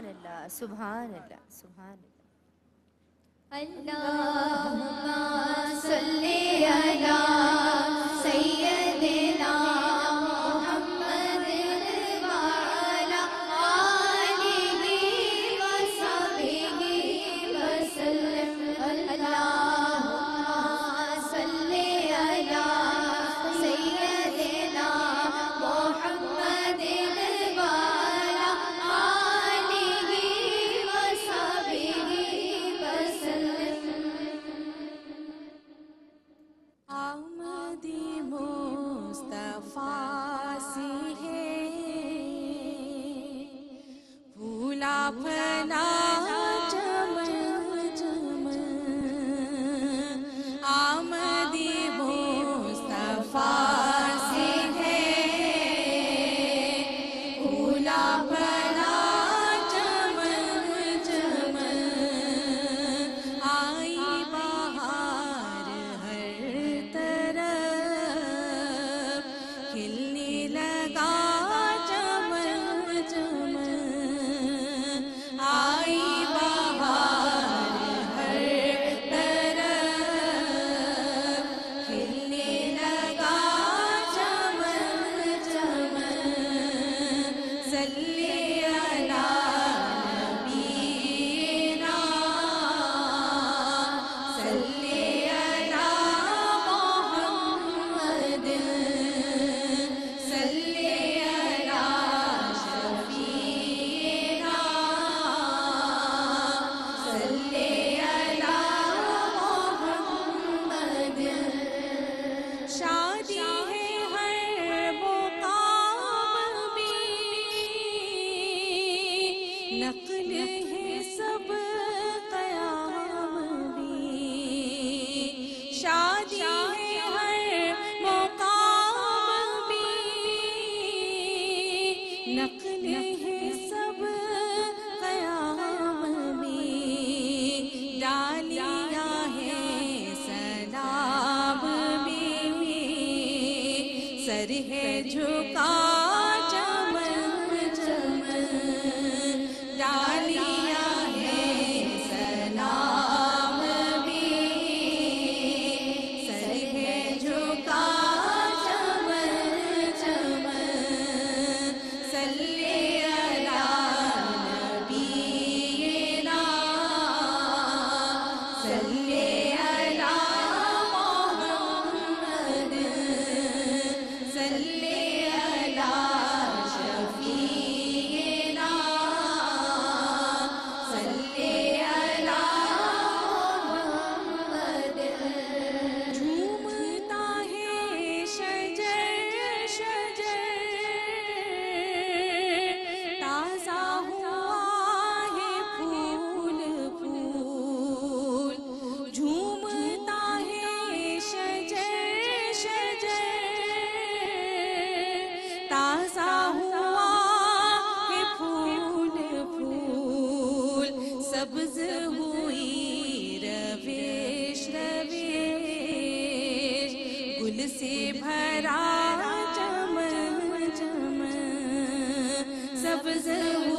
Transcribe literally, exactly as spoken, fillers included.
सुभान अल्लाह सुभान अल्लाह सुभान अल्लाह। भरा चमन चमन सबसे